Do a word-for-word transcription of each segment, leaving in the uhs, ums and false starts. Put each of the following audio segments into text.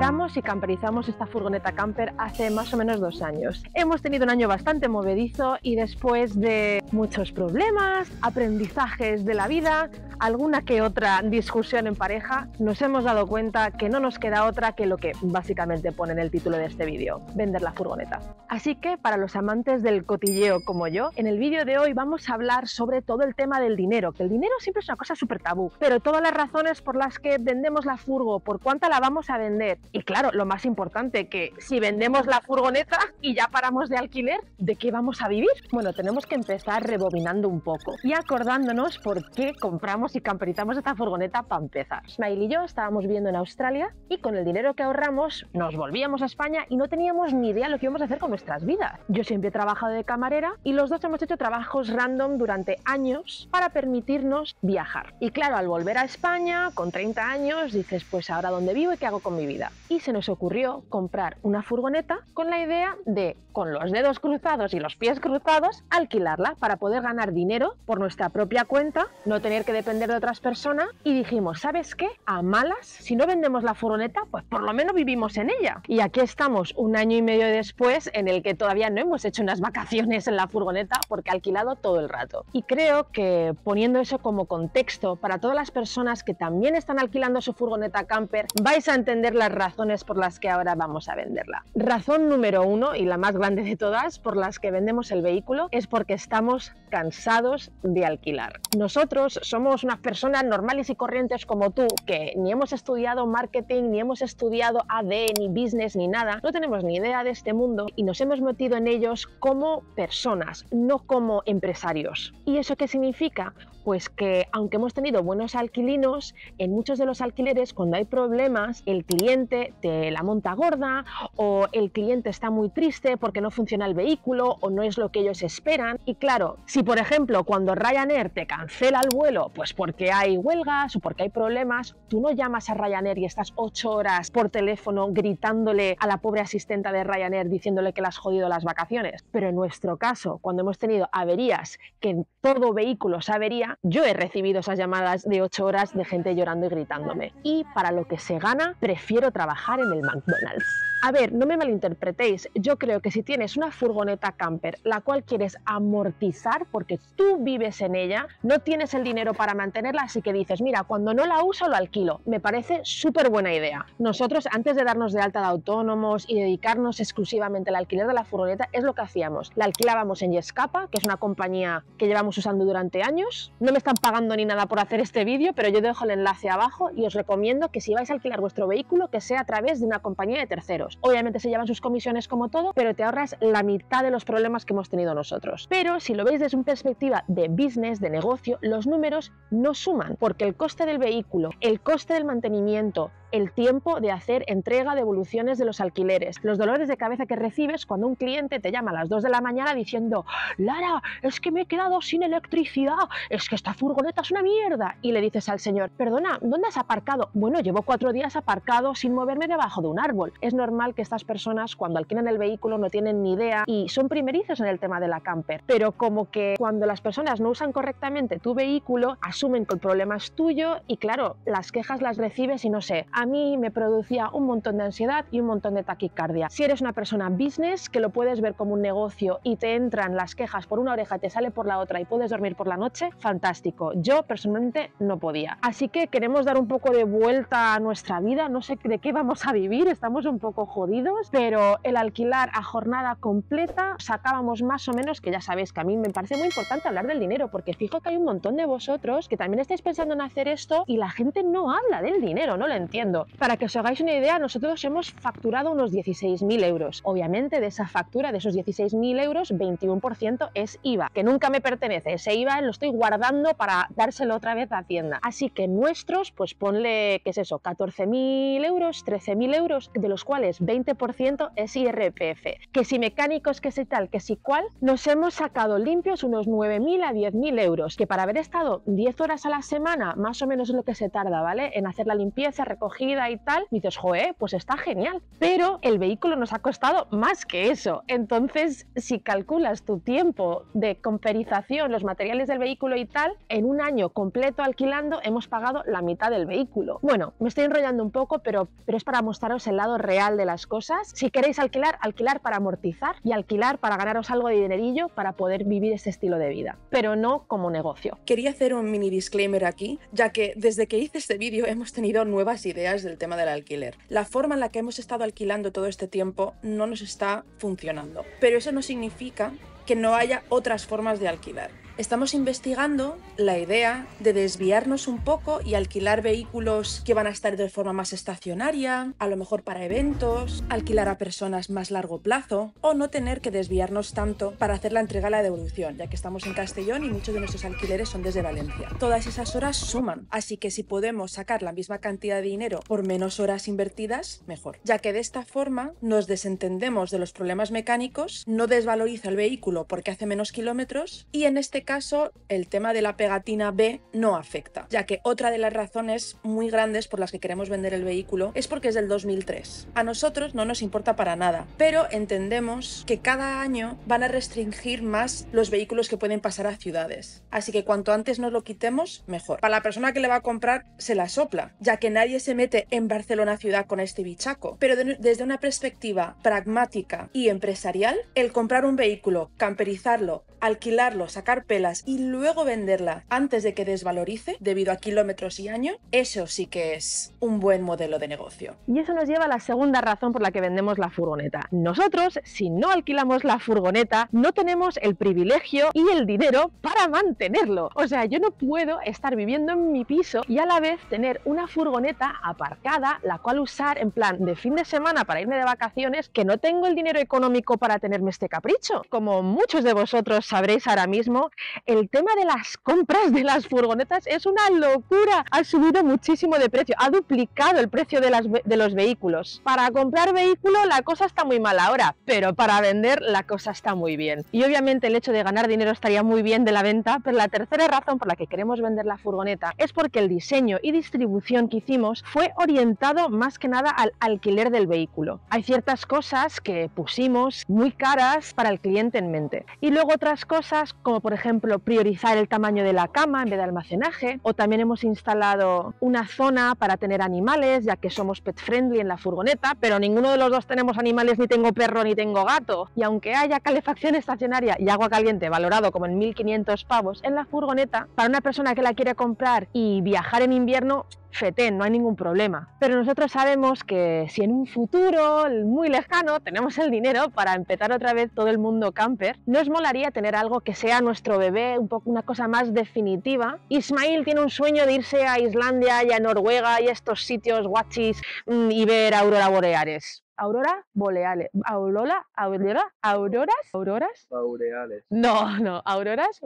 Compramos y camperizamos esta furgoneta camper hace más o menos dos años. Hemos tenido un año bastante movedizo y después de muchos problemas, aprendizajes de la vida, alguna que otra discusión en pareja, nos hemos dado cuenta que no nos queda otra que lo que básicamente pone en el título de este vídeo, vender la furgoneta. Así que para los amantes del cotilleo como yo, en el vídeo de hoy vamos a hablar sobre todo el tema del dinero, que el dinero siempre es una cosa súper tabú, pero todas las razones por las que vendemos la furgo, por cuánta la vamos a vender y claro, lo más importante, que si vendemos la furgoneta y ya paramos de alquiler, ¿de qué vamos a vivir? Bueno, tenemos que empezar rebobinando un poco y acordándonos por qué compramos y camperizamos esta furgoneta para empezar. Ismael y yo estábamos viviendo en Australia y con el dinero que ahorramos nos volvíamos a España y no teníamos ni idea lo que íbamos a hacer con nuestras vidas. Yo siempre he trabajado de camarera y los dos hemos hecho trabajos random durante años para permitirnos viajar. Y claro, al volver a España con treinta años dices, pues ahora dónde vivo y qué hago con mi vida. Y se nos ocurrió comprar una furgoneta con la idea de, con los dedos cruzados y los pies cruzados, alquilarla para poder ganar dinero por nuestra propia cuenta, no tener que depender de otras personas. Y dijimos, ¿sabes qué? A malas, si no vendemos la furgoneta, pues por lo menos vivimos en ella. Y aquí estamos un año y medio después, en el que todavía no hemos hecho unas vacaciones en la furgoneta porque ha alquilado todo el rato. Y creo que poniendo eso como contexto para todas las personas que también están alquilando su furgoneta camper, vais a entender las razones por las que ahora vamos a venderla. Razón número uno, y la más grande de todas, por las que vendemos el vehículo, es porque estamos cansados de alquilar. Nosotros somos una unas personas normales y corrientes como tú, que ni hemos estudiado marketing, ni hemos estudiado A D, ni business, ni nada, no tenemos ni idea de este mundo y nos hemos metido en ellos como personas, no como empresarios. ¿Y eso qué significa? Pues que aunque hemos tenido buenos alquilinos, en muchos de los alquileres cuando hay problemas el cliente te la monta gorda o el cliente está muy triste porque no funciona el vehículo o no es lo que ellos esperan. Y claro, si por ejemplo cuando Ryanair te cancela el vuelo pues porque hay huelgas o porque hay problemas, tú no llamas a Ryanair y estás ocho horas por teléfono gritándole a la pobre asistenta de Ryanair diciéndole que le has jodido las vacaciones. Pero en nuestro caso, cuando hemos tenido averías, que en todo vehículo se avería, yo he recibido esas llamadas de ocho horas de gente llorando y gritándome. Y para lo que se gana, prefiero trabajar en el McDonald's. A ver, no me malinterpretéis, yo creo que si tienes una furgoneta camper, la cual quieres amortizar porque tú vives en ella, no tienes el dinero para mantenerla, así que dices, mira, cuando no la uso, lo alquilo. Me parece súper buena idea. Nosotros, antes de darnos de alta de autónomos y dedicarnos exclusivamente al alquiler de la furgoneta, es lo que hacíamos. La alquilábamos en Yescapa, que es una compañía que llevamos usando durante años. No me están pagando ni nada por hacer este vídeo, pero yo dejo el enlace abajo y os recomiendo que si vais a alquilar vuestro vehículo, que sea a través de una compañía de terceros. Obviamente se llevan sus comisiones como todo, pero te ahorras la mitad de los problemas que hemos tenido nosotros. Pero si lo veis desde una perspectiva de business, de negocio, los números no suman, porque el coste del vehículo, el coste del mantenimiento, el tiempo de hacer entrega, devoluciones de los alquileres, los dolores de cabeza que recibes cuando un cliente te llama a las dos de la mañana diciendo, Lara, es que me he quedado sin electricidad, es que esta furgoneta es una mierda. Y le dices al señor, perdona, ¿dónde has aparcado? Bueno, llevo cuatro días aparcado sin moverme debajo de un árbol. Es normal que estas personas cuando alquilan el vehículo no tienen ni idea y son primerizos en el tema de la camper, pero como que cuando las personas no usan correctamente tu vehículo, asumen que el problema es tuyo y claro, las quejas las recibes y no sé, a mí me producía un montón de ansiedad y un montón de taquicardia. Si eres una persona business, que lo puedes ver como un negocio y te entran las quejas por una oreja y te sale por la otra y puedes dormir por la noche, fantástico. Yo personalmente no podía. Así que queremos dar un poco de vuelta a nuestra vida, no sé de qué vamos a vivir, estamos un poco jodidos, pero el alquilar a jornada completa sacábamos más o menos, que ya sabéis que a mí me parece muy importante hablar del dinero, porque fijo que hay un montón de vosotros que también estáis pensando en hacer esto y la gente no habla del dinero, no lo entiendo. Para que os hagáis una idea, nosotros hemos facturado unos dieciséis mil euros. Obviamente de esa factura, de esos dieciséis mil euros, veintiuno por ciento es I V A, que nunca me pertenece. Ese I V A lo estoy guardando para dárselo otra vez a Hacienda. Así que nuestros, pues ponle, ¿qué es eso? catorce mil euros, trece mil euros, de los cuales veinte por ciento es I R P F. Que si mecánicos, que si tal, que si cual, nos hemos sacado limpios unos nueve mil a diez mil euros, que para haber estado diez horas a la semana, más o menos es lo que se tarda, ¿vale? En hacer la limpieza, recoger recogida y tal, y dices, joe, pues está genial, pero el vehículo nos ha costado más que eso. Entonces, si calculas tu tiempo de comperización, los materiales del vehículo y tal, en un año completo alquilando hemos pagado la mitad del vehículo. Bueno, me estoy enrollando un poco, pero, pero es para mostraros el lado real de las cosas. Si queréis alquilar, alquilar para amortizar y alquilar para ganaros algo de dinerillo para poder vivir este estilo de vida, pero no como negocio. Quería hacer un mini disclaimer aquí, ya que desde que hice este vídeo hemos tenido nuevas ideas del tema del alquiler. La forma en la que hemos estado alquilando todo este tiempo no nos está funcionando, pero eso no significa que no haya otras formas de alquilar. Estamos investigando la idea de desviarnos un poco y alquilar vehículos que van a estar de forma más estacionaria, a lo mejor para eventos, alquilar a personas más largo plazo, o no tener que desviarnos tanto para hacer la entrega a la devolución, ya que estamos en Castellón y muchos de nuestros alquileres son desde Valencia. Todas esas horas suman, así que si podemos sacar la misma cantidad de dinero por menos horas invertidas, mejor, ya que de esta forma nos desentendemos de los problemas mecánicos, no desvaloriza el vehículo porque hace menos kilómetros, y en este caso caso el tema de la pegatina B no afecta, ya que otra de las razones muy grandes por las que queremos vender el vehículo es porque es del dos mil tres. A nosotros no nos importa para nada, pero entendemos que cada año van a restringir más los vehículos que pueden pasar a ciudades, así que cuanto antes nos lo quitemos, mejor. Para la persona que le va a comprar, se la sopla, ya que nadie se mete en Barcelona ciudad con este bichaco, pero de, desde una perspectiva pragmática y empresarial, el comprar un vehículo, camperizarlo, alquilarlo, sacar pelas y luego venderla antes de que desvalorice debido a kilómetros y años, eso sí que es un buen modelo de negocio. Y eso nos lleva a la segunda razón por la que vendemos la furgoneta. Nosotros, si no alquilamos la furgoneta, no tenemos el privilegio y el dinero para mantenerlo. O sea, yo no puedo estar viviendo en mi piso y a la vez tener una furgoneta aparcada, la cual usar en plan de fin de semana para irme de vacaciones, que no tengo el dinero económico para tenerme este capricho. Como muchos de vosotros sabréis ahora mismo, el tema de las compras de las furgonetas es una locura. Ha subido muchísimo de precio, ha duplicado el precio de, las, de los vehículos. Para comprar vehículo la cosa está muy mal ahora, pero para vender la cosa está muy bien. Y obviamente el hecho de ganar dinero estaría muy bien de la venta, pero la tercera razón por la que queremos vender la furgoneta es porque el diseño y distribución que hicimos fue orientado más que nada al alquiler del vehículo. Hay ciertas cosas que pusimos muy caras para el cliente en mente, y luego otras cosas como por ejemplo priorizar el tamaño de la cama en vez de almacenaje, o también hemos instalado una zona para tener animales, ya que somos pet friendly en la furgoneta, pero ninguno de los dos tenemos animales, ni tengo perro ni tengo gato, y aunque haya calefacción estacionaria y agua caliente valorado como en mil quinientos pavos en la furgoneta, para una persona que la quiere comprar y viajar en invierno, fetén, no hay ningún problema. Pero nosotros sabemos que si en un futuro muy lejano tenemos el dinero para empezar otra vez todo el mundo camper, nos molaría tener algo que sea nuestro bebé, un poco una cosa más definitiva. Ismael tiene un sueño de irse a Islandia y a Noruega y estos sitios guachis y ver aurora boreales. Aurora boreales. Aurora, aurora, auroras, auroras. Boreales. No, no, auroras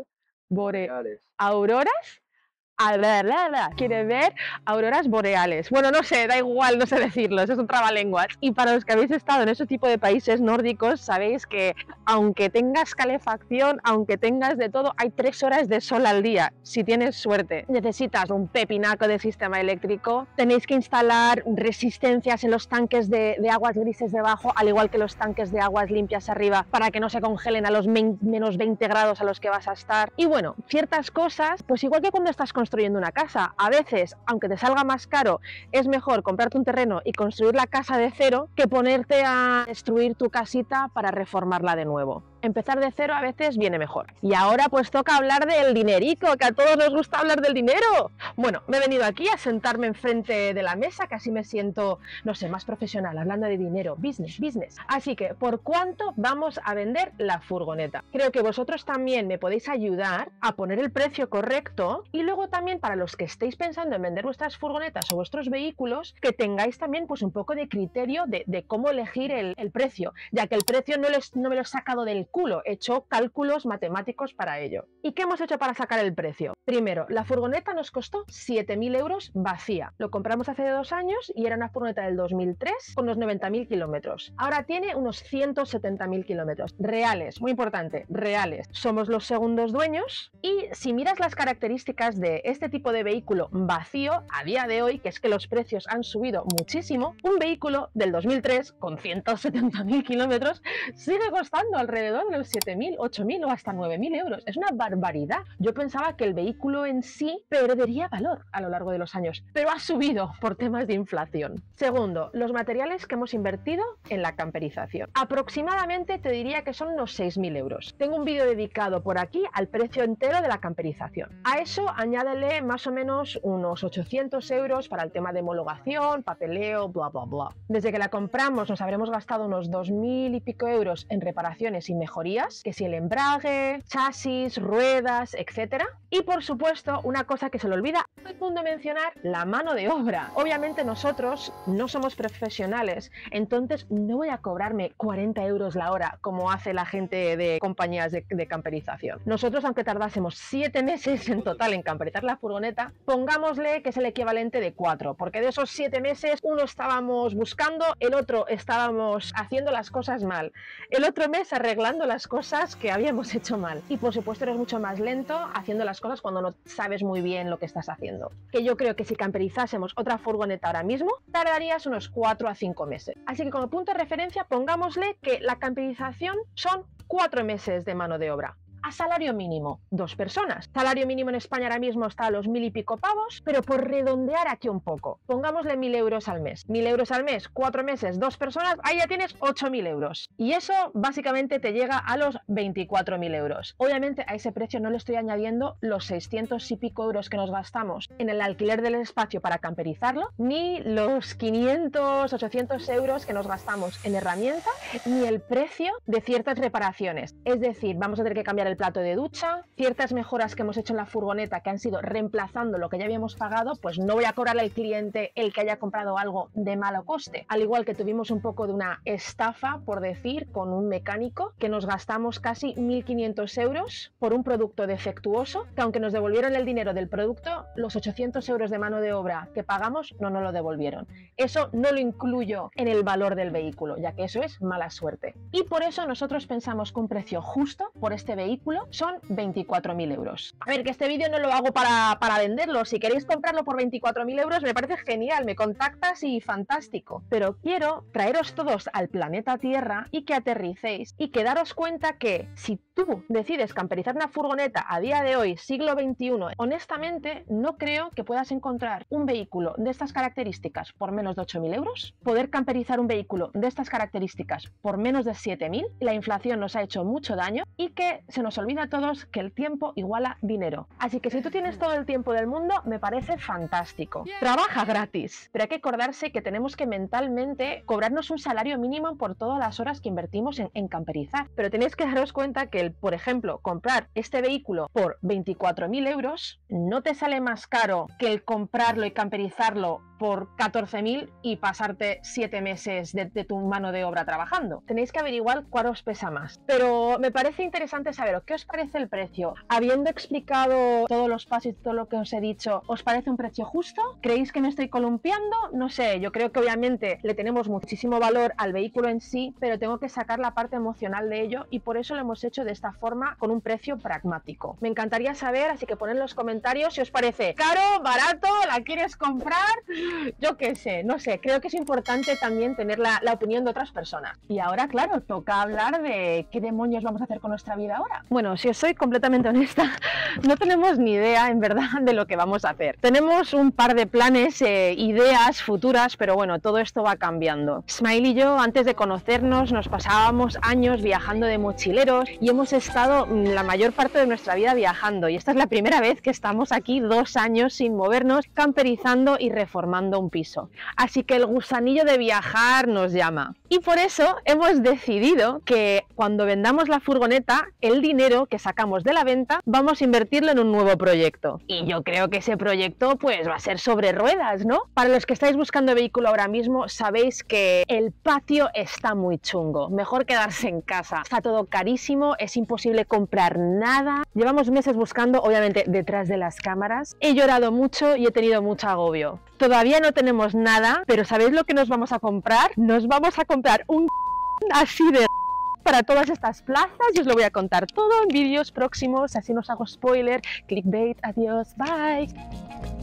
boreales. Auroras. A la, la, la. Quiere ver auroras boreales. Bueno, no sé, da igual, no sé decirlo, eso es un trabalenguas. Y para los que habéis estado en ese tipo de países nórdicos, sabéis que aunque tengas calefacción, aunque tengas de todo, hay tres horas de sol al día, si tienes suerte. Necesitas un pepinaco de sistema eléctrico, tenéis que instalar resistencias en los tanques de, de aguas grises debajo, al igual que los tanques de aguas limpias arriba, para que no se congelen a los menos veinte grados a los que vas a estar. Y bueno, ciertas cosas, pues igual que cuando estás con construyendo una casa, a veces, aunque te salga más caro, es mejor comprarte un terreno y construir la casa de cero que ponerte a destruir tu casita para reformarla de nuevo. Empezar de cero a veces viene mejor. Y ahora pues toca hablar del dinerico, que a todos nos gusta hablar del dinero. Bueno, me he venido aquí a sentarme enfrente de la mesa, que así me siento, no sé, más profesional, hablando de dinero, business, business. Así que, ¿por cuánto vamos a vender la furgoneta? Creo que vosotros también me podéis ayudar a poner el precio correcto, y luego también para los que estéis pensando en vender vuestras furgonetas o vuestros vehículos, que tengáis también pues un poco de criterio de, de cómo elegir el, el precio, ya que el precio no, les, no me lo he sacado del culo, echó cálculos matemáticos para ello. ¿Y qué hemos hecho para sacar el precio? Primero, la furgoneta nos costó siete mil euros vacía. Lo compramos hace dos años y era una furgoneta del dos mil tres con unos noventa mil kilómetros. Ahora tiene unos ciento setenta mil kilómetros. Reales, muy importante, reales. Somos los segundos dueños y si miras las características de este tipo de vehículo vacío a día de hoy, que es que los precios han subido muchísimo, un vehículo del dos mil tres con ciento setenta mil kilómetros sigue costando alrededor de los siete mil, ocho mil o hasta nueve mil euros. Es una barbaridad. Yo pensaba que el vehículo en sí perdería valor a lo largo de los años, pero ha subido por temas de inflación. Segundo, los materiales que hemos invertido en la camperización. Aproximadamente te diría que son unos seis mil euros. Tengo un vídeo dedicado por aquí al precio entero de la camperización. A eso añádele más o menos unos ochocientos euros para el tema de homologación, papeleo, bla, bla, bla. Desde que la compramos nos habremos gastado unos dos mil y pico euros en reparaciones y mejorías, que si el embrague, chasis, ruedas, etcétera. Y por supuesto, una cosa que se le olvida a todo el mundo mencionar, la mano de obra. Obviamente nosotros no somos profesionales, entonces no voy a cobrarme cuarenta euros la hora como hace la gente de compañías de, de camperización. Nosotros, aunque tardásemos siete meses en total en camperizar la furgoneta, pongámosle que es el equivalente de cuatro, porque de esos siete meses uno estábamos buscando, el otro estábamos haciendo las cosas mal, el otro mes arreglando las cosas que habíamos hecho mal y por supuesto eres mucho más lento haciendo las cosas cuando no sabes muy bien lo que estás haciendo. Que yo creo que si camperizásemos otra furgoneta ahora mismo tardarías unos cuatro a cinco meses. Así que como punto de referencia pongámosle que la camperización son cuatro meses de mano de obra. A salario mínimo, dos personas. Salario mínimo en España ahora mismo está a los mil y pico pavos, pero por redondear aquí un poco, pongámosle mil euros al mes. Mil euros al mes, cuatro meses, dos personas, ahí ya tienes ocho mil euros. Y eso básicamente te llega a los veinticuatro mil euros. Obviamente a ese precio no le estoy añadiendo los seiscientos y pico euros que nos gastamos en el alquiler del espacio para camperizarlo, ni los quinientos, ochocientos euros que nos gastamos en herramienta, ni el precio de ciertas reparaciones. Es decir, vamos a tener que cambiar el plato de ducha, ciertas mejoras que hemos hecho en la furgoneta que han sido reemplazando lo que ya habíamos pagado, pues no voy a cobrarle al cliente el que haya comprado algo de malo coste. Al igual que tuvimos un poco de una estafa, por decir, con un mecánico que nos gastamos casi mil quinientos euros por un producto defectuoso, que aunque nos devolvieron el dinero del producto, los ochocientos euros de mano de obra que pagamos no nos lo devolvieron. Eso no lo incluyo en el valor del vehículo, ya que eso es mala suerte. Y por eso nosotros pensamos que un precio justo por este vehículo son veinticuatro mil euros. A ver, que este vídeo no lo hago para, para venderlo. Si queréis comprarlo por veinticuatro mil euros me parece genial, me contactas y fantástico. Pero quiero traeros todos al planeta Tierra y que aterricéis y que daros cuenta que si tú decides camperizar una furgoneta a día de hoy, siglo veintiuno, honestamente no creo que puedas encontrar un vehículo de estas características por menos de ocho mil euros, poder camperizar un vehículo de estas características por menos de siete mil, la inflación nos ha hecho mucho daño y que se nos olvida a todos que el tiempo iguala dinero. Así que si tú tienes todo el tiempo del mundo, me parece fantástico. Trabaja gratis, pero hay que acordarse que tenemos que mentalmente cobrarnos un salario mínimo por todas las horas que invertimos en, en camperizar. Pero tenéis que daros cuenta que, el, por ejemplo, comprar este vehículo por veinticuatro mil euros no te sale más caro que el comprarlo y camperizarlo por catorce mil y pasarte siete meses de, de tu mano de obra trabajando. Tenéis que averiguar cuál os pesa más. Pero me parece interesante saber qué os parece el precio. Habiendo explicado todos los pasos y todo lo que os he dicho, ¿os parece un precio justo? ¿Creéis que me estoy columpiando? No sé, yo creo que obviamente le tenemos muchísimo valor al vehículo en sí, pero tengo que sacar la parte emocional de ello y por eso lo hemos hecho de esta forma, con un precio pragmático. Me encantaría saber, así que poned en los comentarios si os parece caro, barato, la quieres comprar. Yo qué sé, no sé, creo que es importante también tener la, la opinión de otras personas. Y ahora, claro, toca hablar de qué demonios vamos a hacer con nuestra vida ahora. Bueno, si os soy completamente honesta, no tenemos ni idea, en verdad, de lo que vamos a hacer. Tenemos un par de planes, eh, ideas futuras, pero bueno, todo esto va cambiando. Smile y yo, antes de conocernos, nos pasábamos años viajando de mochileros y hemos estado la mayor parte de nuestra vida viajando. Y esta es la primera vez que estamos aquí dos años sin movernos, camperizando y reformando un piso. Así que el gusanillo de viajar nos llama. Y por eso hemos decidido que cuando vendamos la furgoneta, el dinero dinero que sacamos de la venta vamos a invertirlo en un nuevo proyecto. Y yo creo que ese proyecto pues va a ser sobre ruedas, ¿no? Para los que estáis buscando vehículo ahora mismo, sabéis que el patio está muy chungo. Mejor quedarse en casa. Está todo carísimo, es imposible comprar nada. Llevamos meses buscando, obviamente, detrás de las cámaras. He llorado mucho y he tenido mucho agobio. Todavía no tenemos nada, pero ¿sabéis lo que nos vamos a comprar? Nos vamos a comprar un así de para todas estas plazas y os lo voy a contar todo en vídeos próximos, así no os hago spoiler, clickbait, adiós, bye.